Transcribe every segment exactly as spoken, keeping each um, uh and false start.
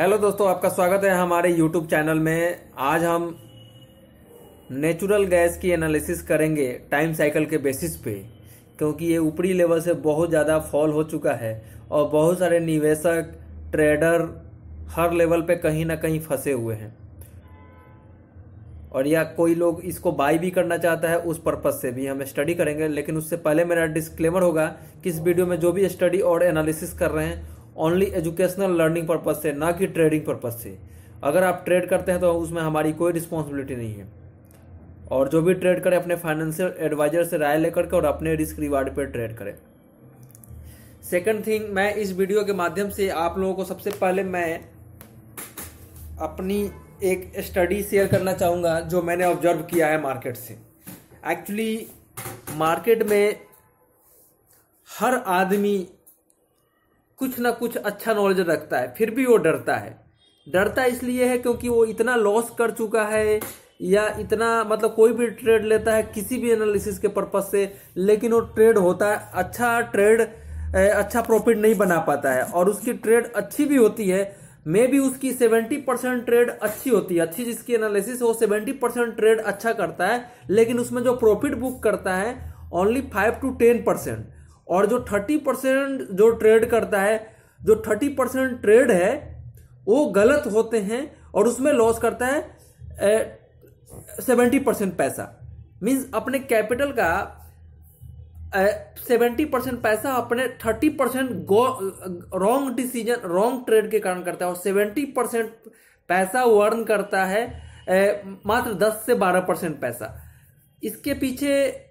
Hello दोस्तों, आपका स्वागत है हमारे यूट्यूब चैनल में। आज हम नेचुरल गैस की एनालिसिस करेंगे टाइम साइकिल के बेसिस पे, क्योंकि ये ऊपरी लेवल से बहुत ज़्यादा फॉल हो चुका है और बहुत सारे निवेशक, ट्रेडर हर लेवल पे कहीं ना कहीं फंसे हुए हैं। और या कोई लोग इसको बाई भी करना चाहता है, उस पर्पज़ से भी हम स्टडी करेंगे। लेकिन उससे पहले मेरा डिस्क्लेमर होगा कि इस वीडियो में जो भी स्टडी और एनालिसिस कर रहे हैं ओनली एजुकेशनल लर्निंग पर्पज़ से, ना कि ट्रेडिंग पर्पज़ से। अगर आप ट्रेड करते हैं तो उसमें हमारी कोई रिस्पॉन्सिबिलिटी नहीं है। और जो भी ट्रेड करें अपने फाइनेंशियल एडवाइजर से राय लेकर के और अपने रिस्क रिवार्ड पर ट्रेड करें। सेकंड थिंग, मैं इस वीडियो के माध्यम से आप लोगों को सबसे पहले मैं अपनी एक स्टडी शेयर करना चाहूँगा जो मैंने ऑब्जर्व किया है मार्केट से। एक्चुअली मार्केट में हर आदमी कुछ ना कुछ अच्छा नॉलेज रखता है, फिर भी वो डरता है। डरता इसलिए है क्योंकि वो इतना लॉस कर चुका है, या इतना मतलब कोई भी ट्रेड लेता है किसी भी एनालिसिस के पर्पज से, लेकिन वो ट्रेड होता है अच्छा ट्रेड, अच्छा प्रॉफिट नहीं बना पाता है। और उसकी ट्रेड अच्छी भी होती है, मे भी उसकी सेवेंटी परसेंट ट्रेड अच्छी होती है, अच्छी जिसकी एनालिसिस वो सेवेंटी परसेंट ट्रेड अच्छा करता है, लेकिन उसमें जो प्रॉफिट बुक करता है only five to ten percent. और जो थर्टी परसेंट जो ट्रेड करता है, जो थर्टी परसेंट ट्रेड है वो गलत होते हैं और उसमें लॉस करता है ए, सेवेंटी परसेंट पैसा। मीन्स अपने कैपिटल का सेवेंटी परसेंट पैसा अपने thirty percent go wrong decision, wrong trade के कारण करता है। और सेवेंटी परसेंट पैसा वो अर्न करता है ए, मात्र दस से बारह परसेंट पैसा। इसके पीछे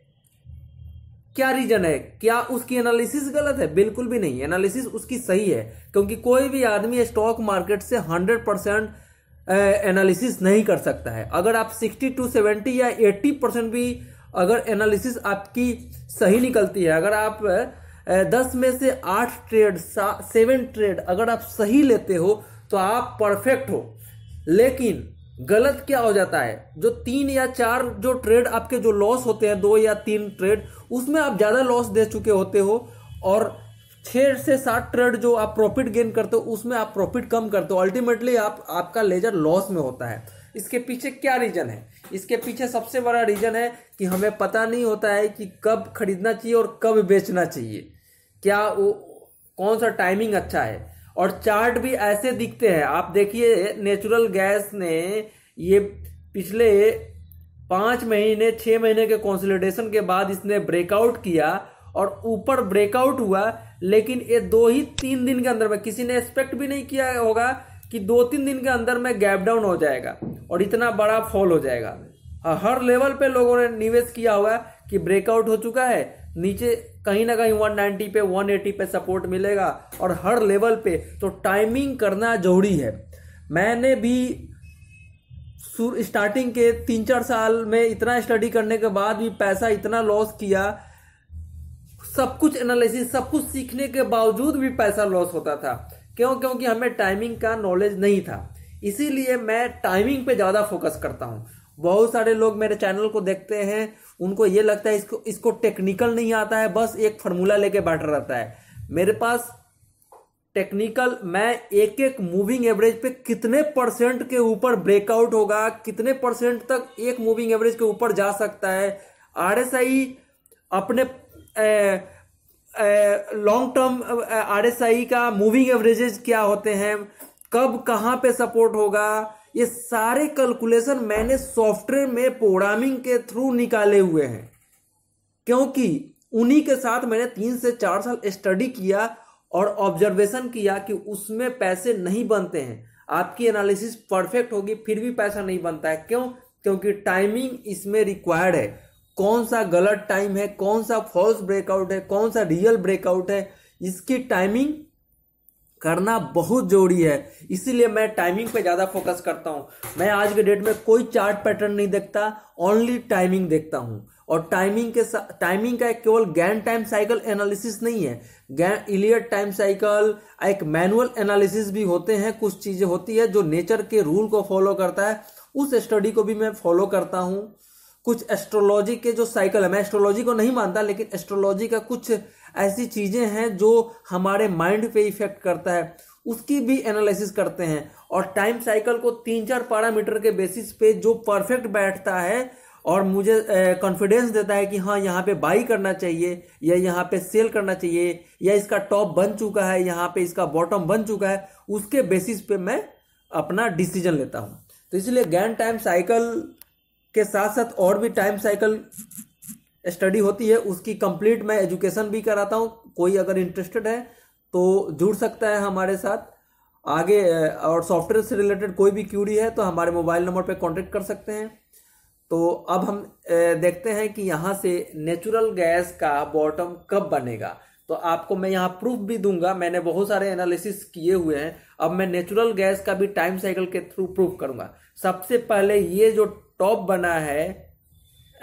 क्या रीजन है? क्या उसकी एनालिसिस गलत है? बिल्कुल भी नहीं, एनालिसिस उसकी सही है। क्योंकि कोई भी आदमी स्टॉक मार्केट से हंड्रेड परसेंट एनालिसिस नहीं कर सकता है। अगर आप सिक्सटी टू सेवेंटी या एटी परसेंट भी अगर एनालिसिस आपकी सही निकलती है, अगर आप दस में से आठ ट्रेड, सेवन ट्रेड अगर आप सही लेते हो तो आप परफेक्ट हो। लेकिन गलत क्या हो जाता है? जो तीन या चार जो ट्रेड आपके जो लॉस होते हैं, दो या तीन ट्रेड, उसमें आप ज़्यादा लॉस दे चुके होते हो, और छः से सात ट्रेड जो आप प्रॉफिट गेन करते हो उसमें आप प्रॉफिट कम करते हो। अल्टीमेटली आप आपका लेजर लॉस में होता है। इसके पीछे क्या रीज़न है? इसके पीछे सबसे बड़ा रीज़न है कि हमें पता नहीं होता है कि कब खरीदना चाहिए और कब बेचना चाहिए, क्या वो कौन सा टाइमिंग अच्छा है। और चार्ट भी ऐसे दिखते हैं। आप देखिए, नेचुरल गैस ने ये पिछले पाँच महीने छः महीने के कंसोलिडेशन के बाद इसने ब्रेकआउट किया और ऊपर ब्रेकआउट हुआ, लेकिन ये दो ही तीन दिन के अंदर में, किसी ने एक्सपेक्ट भी नहीं किया होगा कि दो तीन दिन के अंदर में गैप डाउन हो जाएगा और इतना बड़ा फॉल हो जाएगा। हर लेवल पे लोगों ने निवेश किया हुआ कि ब्रेकआउट हो चुका है, नीचे कहीं ना कहीं वन नाइन्टी पे वन एटी पे सपोर्ट मिलेगा और हर लेवल पे। तो टाइमिंग करना जरूरी है। मैंने भी स्टार्टिंग के तीन चार साल में इतना स्टडी करने के बाद भी पैसा इतना लॉस किया, सब कुछ एनालिसिस सब कुछ सीखने के बावजूद भी पैसा लॉस होता था। क्यों? क्योंकि हमें टाइमिंग का नॉलेज नहीं था। इसीलिए मैं टाइमिंग पे ज़्यादा फोकस करता हूँ। बहुत सारे लोग मेरे चैनल को देखते हैं, उनको ये लगता है इसको इसको टेक्निकल नहीं आता है, बस एक फार्मूला लेके बैठा रहता है। मेरे पास टेक्निकल, मैं एक एक मूविंग एवरेज पे कितने परसेंट के ऊपर ब्रेकआउट होगा, कितने परसेंट तक एक मूविंग एवरेज के ऊपर जा सकता है, आरएसआई अपने लॉन्ग टर्म आरएसआई का मूविंग एवरेजेज क्या होते हैं, कब कहाँ पे सपोर्ट होगा, ये सारे कैलकुलेशन मैंने सॉफ्टवेयर में प्रोग्रामिंग के थ्रू निकाले हुए हैं, क्योंकि उन्हीं के साथ मैंने तीन से चार साल स्टडी किया और ऑब्जर्वेशन किया कि उसमें पैसे नहीं बनते हैं। आपकी एनालिसिस परफेक्ट होगी फिर भी पैसा नहीं बनता है। क्यों? क्योंकि टाइमिंग इसमें रिक्वायर्ड है। कौन सा गलत टाइम है, कौन सा फॉल्स ब्रेकआउट है, कौन सा रियल ब्रेकआउट है, इसकी टाइमिंग करना बहुत जरूरी है। इसीलिए मैं टाइमिंग पे ज़्यादा फोकस करता हूँ। मैं आज के डेट में कोई चार्ट पैटर्न नहीं देखता, ओनली टाइमिंग देखता हूँ। और टाइमिंग के टाइमिंग का केवल गैंट टाइम साइकिल एनालिसिस नहीं है, गैंट इलियट टाइम साइकिल एक मैनुअल एनालिसिस भी होते हैं। कुछ चीज़ें होती है जो नेचर के रूल को फॉलो करता है, उस स्टडी को भी मैं फॉलो करता हूँ। कुछ एस्ट्रोलॉजी के जो साइकिल है, मैं एस्ट्रोलॉजी को नहीं मानता, लेकिन एस्ट्रोलॉजी का कुछ ऐसी चीज़ें हैं जो हमारे माइंड पे इफेक्ट करता है, उसकी भी एनालिसिस करते हैं और टाइम साइकिल को तीन चार पैरामीटर के बेसिस पे जो परफेक्ट बैठता है और मुझे कॉन्फिडेंस देता है कि हाँ यहाँ पे बाई करना चाहिए या यहाँ पे सेल करना चाहिए या इसका टॉप बन चुका है, यहाँ पे इसका बॉटम बन चुका है, उसके बेसिस पे मैं अपना डिसीजन लेता हूँ। तो इसलिए गैंट टाइम साइकिल के साथ साथ और भी टाइम साइकिल स्टडी होती है, उसकी कंप्लीट मैं एजुकेशन भी कराता हूँ। कोई अगर इंटरेस्टेड है तो जुड़ सकता है हमारे साथ आगे, और सॉफ्टवेयर से रिलेटेड कोई भी क्यूरी है तो हमारे मोबाइल नंबर पर कांटेक्ट कर सकते हैं। तो अब हम देखते हैं कि यहाँ से नेचुरल गैस का बॉटम कब बनेगा। तो आपको मैं यहाँ प्रूफ भी दूंगा, मैंने बहुत सारे एनालिसिस किए हुए हैं। अब मैं नेचुरल गैस का भी टाइम साइकिल के थ्रू प्रूफ करूँगा। सबसे पहले ये जो टॉप बना है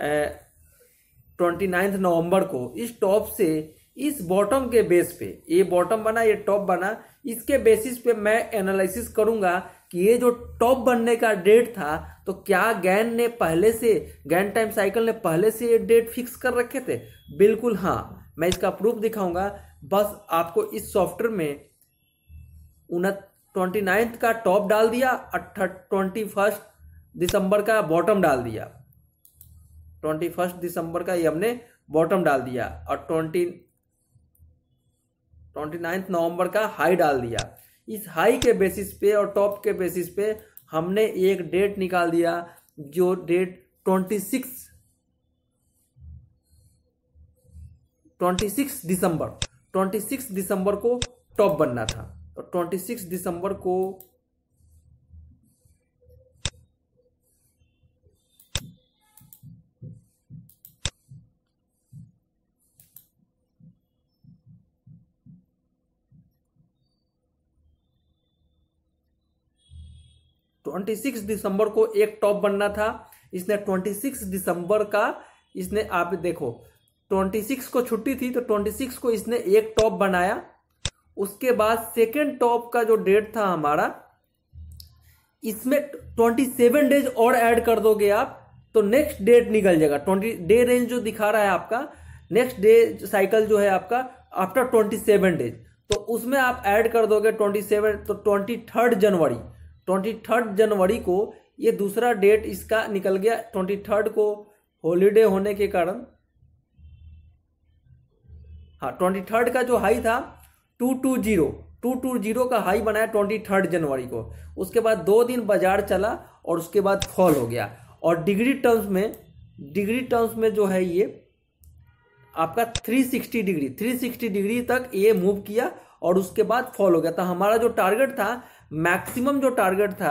ट्वेंटी नाइन्थ नवम्बर को, इस टॉप से इस बॉटम के बेस पे, ये बॉटम बना ये टॉप बना, इसके बेसिस पे मैं एनालिसिस करूंगा कि ये जो टॉप बनने का डेट था तो क्या गैन ने पहले से, गैन टाइम साइकिल ने पहले से ये डेट फिक्स कर रखे थे? बिल्कुल हाँ, मैं इसका प्रूफ दिखाऊंगा। बस आपको इस सॉफ्टवेयर में उनत ट्वेंटी नाइन्थ का टॉप डाल दिया और ट्वेंटी फर्स्ट दिसंबर का बॉटम डाल दिया। ट्वेंटी फर्स्ट दिसंबर का ये हमने बॉटम डाल दिया और ट्वेंटी ट्वेंटी नाइन्थ नवम्बर का हाई डाल दिया। इस हाई के बेसिस पे और टॉप के बेसिस पे हमने एक डेट निकाल दिया जो date twenty six twenty six दिसंबर ट्वेंटी सिक्स दिसंबर को टॉप बनना था। तो ट्वेंटी सिक्स दिसंबर को छब्बीस दिसंबर को एक टॉप बनना था, इसने छब्बीस दिसंबर का, इसने आप देखो छब्बीस को छुट्टी थी तो छब्बीस को इसने एक टॉप बनाया। उसके बाद सेकेंड टॉप का जो डेट था हमारा, इसमें सत्ताईस डेज और ऐड कर दोगे आप तो नेक्स्ट डेट निकल जाएगा। बीस डे रेंज जो दिखा रहा है आपका, नेक्स्ट डे साइकिल जो है आपका आफ्टर सत्ताईस डेज, तो उसमें आप ऐड कर दोगे सत्ताईस तो तेईस जनवरी तेईस जनवरी को ये दूसरा डेट इसका निकल गया। तेईस को हॉलीडे होने के कारण, हाँ तेईस का जो हाई था दो सौ बीस का हाई बनाया तेईस जनवरी को। उसके बाद दो दिन बाजार चला और उसके बाद फॉल हो गया। और डिग्री टर्म्स में, डिग्री टर्म्स में जो है ये आपका तीन सौ साठ डिग्री तीन सौ साठ डिग्री तक ये मूव किया और उसके बाद फॉल हो गया। तो हमारा जो टारगेट था, मैक्सिमम जो टारगेट था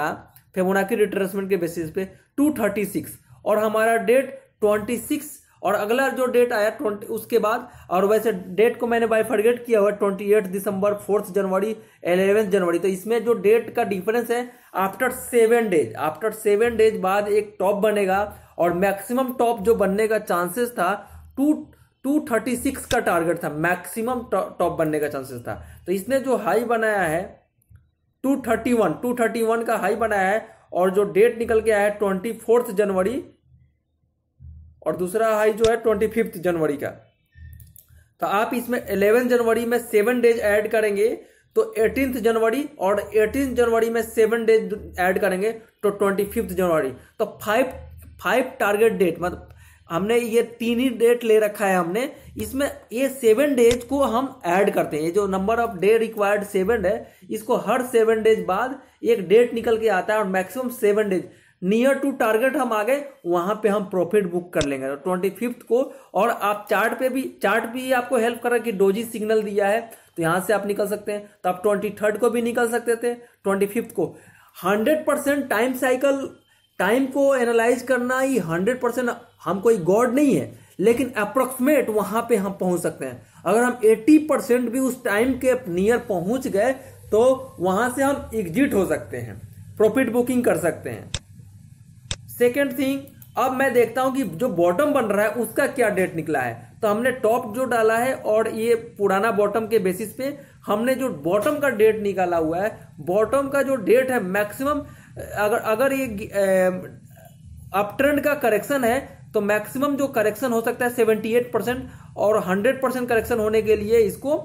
फिबोनाची रिट्रेसमेंट के बेसिस पे दो सौ छत्तीस और हमारा डेट छब्बीस और अगला जो डेट आया बीस उसके बाद, और वैसे डेट को मैंने बाइफर्गेट किया हुआ अट्ठाईस दिसंबर, चार जनवरी, ग्यारह जनवरी। तो इसमें जो डेट का डिफरेंस है, after seven days after seven days बाद एक टॉप बनेगा और मैक्सिमम टॉप जो बनने का चांसेस था टू टू थर्टी सिक्स का टारगेट था, मैक्सिमम टॉप बनने का चांसेस था। तो इसने जो हाई बनाया है दो सौ इकतीस का हाई बनाया है और जो डेट निकल के आया है चौबीस जनवरी और दूसरा हाई जो है पच्चीस जनवरी का। तो आप इसमें ग्यारह जनवरी में सेवन डेज ऐड करेंगे तो अठारह जनवरी और अठारह जनवरी में सेवन डेज ऐड करेंगे तो पच्चीस जनवरी। तो फाइव फाइव टारगेट डेट, मतलब हमने ये तीन ही डेट ले रखा है हमने, इसमें ये सेवन डेज को हम ऐड करते हैं। ये जो number of day required seven है, इसको हर सेवन डेज बाद एक डेट निकल के आता है और maximum seven days near to target हम आ गए, वहां पे हम प्रॉफिट बुक कर लेंगे तो ट्वेंटी फिफ्थ को। और आप चार्ट पे भी, चार्ट भी आपको हेल्प कर रहा है कि डोजी सिग्नल दिया है तो यहाँ से आप निकल सकते हैं। तो आप ट्वेंटी थर्ड को भी निकल सकते थे, ट्वेंटी फिफ्थ को। Hundred percent time cycle, time को एनालाइज करना ही हंड्रेड परसेंट, हम कोई गॉड नहीं है, लेकिन अप्रोक्सीमेट वहां पे हम पहुंच सकते हैं। अगर हम अस्सी परसेंट भी उस टाइम के नियर पहुंच गए तो वहां से हम एग्जिट हो सकते हैं, प्रॉफिट बुकिंग कर सकते हैं। सेकेंड थिंग, अब मैं देखता हूं कि जो बॉटम बन रहा है उसका क्या डेट निकला है। तो हमने टॉप जो डाला है और ये पुराना बॉटम के बेसिस पे हमने जो बॉटम का डेट निकाला हुआ है, बॉटम का जो डेट है मैक्सिमम, अगर अगर ये अप ट्रेंड का करेक्शन है तो मैक्सिमम जो करेक्शन हो सकता है सेवेंटी एट परसेंट और हंड्रेड परसेंट करेक्शन होने के लिए इसको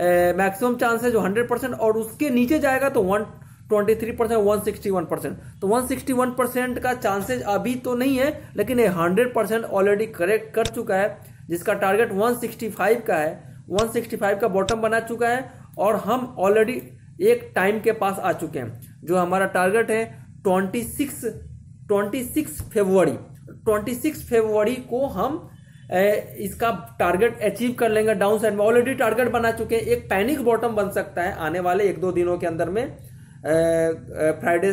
मैक्सिमम चांस है जो हंड्रेड परसेंट, और उसके नीचे जाएगा तो one twenty three percent, one sixty one percent. तो वन सिक्सटी वन परसेंट का चांसेज अभी तो नहीं है, लेकिन ये हंड्रेड परसेंट ऑलरेडी करेक्ट कर चुका है, जिसका टारगेट वन सिक्सटी फाइव का है। वन सिक्सटी फाइव का बॉटम बना चुका है और हम ऑलरेडी एक टाइम के पास आ चुके हैं। जो हमारा टारगेट है छब्बीस फरवरी, छब्बीस फरवरी को हम इसका टारगेट अचीव कर लेंगे। डाउन साइड में ऑलरेडी टारगेट बना चुके हैं, एक पैनिक बॉटम बन सकता है आने वाले एक दो दिनों के अंदर में। फ्राइडे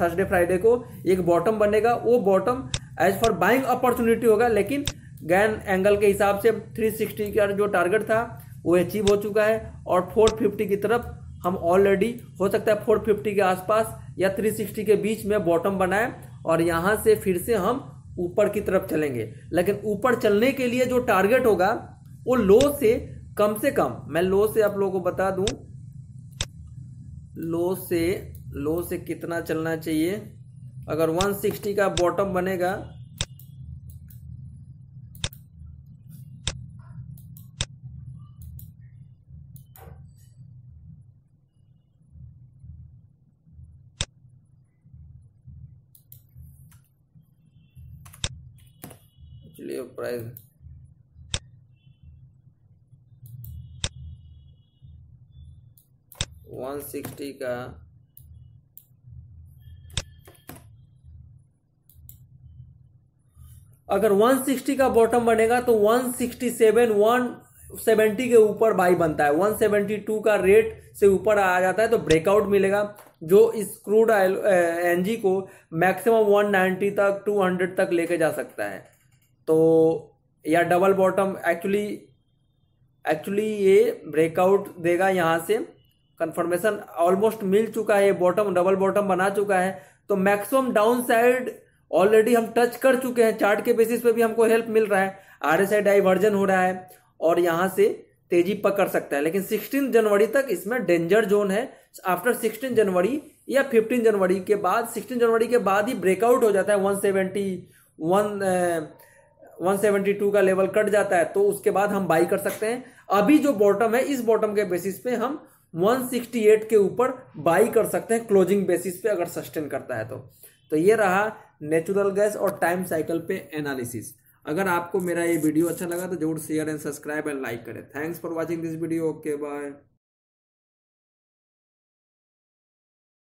थर्सडे फ्राइडे को एक बॉटम बनेगा, वो bottom as for buying opportunity होगा, लेकिन गैन एंगल के हिसाब से थ्री सिक्सटी का जो टारगेट था वो अचीव हो चुका है, और फोर फिफ्टी की तरफ हम ऑलरेडी हो सकता है फोर फिफ्टी के आसपास या थ्री सिक्सटी के बीच में बॉटम बनाए, और यहाँ से फिर से हम ऊपर की तरफ चलेंगे। लेकिन ऊपर चलने के लिए जो टारगेट होगा वो लो से कम से कम, मैं लो से आप लोगों को बता दूं, लो से लो से कितना चलना चाहिए। अगर वन सिक्सटी का बॉटम बनेगा, चलिए प्राइस वन सिक्सटी का अगर वन सिक्सटी का बॉटम बनेगा तो one sixty seven, one seventy के ऊपर बाई बनता है। वन सेवेंटी टू का रेट से ऊपर आ जाता है तो ब्रेकआउट मिलेगा, जो इस क्रूड एनजी को मैक्सिमम वन नाइंटी तक, टू हंड्रेड तक लेके जा सकता है। तो या डबल बॉटम एक्चुअली एक्चुअली ये ब्रेकआउट देगा, यहाँ से कंफर्मेशन ऑलमोस्ट मिल चुका है, बॉटम डबल बॉटम बना चुका है। तो मैक्सिमम डाउन साइड ऑलरेडी हम टच कर चुके हैं, चार्ट के बेसिस पे भी हमको हेल्प मिल रहा है, आरएसआई डाइवर्जन हो रहा है और यहाँ से तेजी पकड़ सकता है। लेकिन सिक्सटीन जनवरी तक इसमें डेंजर जोन है। आफ्टर सिक्सटीन जनवरी या फिफ्टीन जनवरी के बाद, सिक्सटीन जनवरी के बाद ही ब्रेकआउट हो जाता है, one seventy one seventy two का लेवल कट जाता है, तो उसके बाद हम बाई कर सकते हैं। अभी जो बॉटम है, इस बॉटम के बेसिस पे हम वन सिक्सटी एट के ऊपर बाई कर सकते हैं, क्लोजिंग बेसिस पे अगर सस्टेन करता है तो। तो ये रहा नेचुरल गैस और टाइम साइकिल पे एनालिसिस। अगर आपको मेरा ये वीडियो अच्छा लगा तो जरूर share and subscribe and like करें। Thanks for watching this video. Okay bye.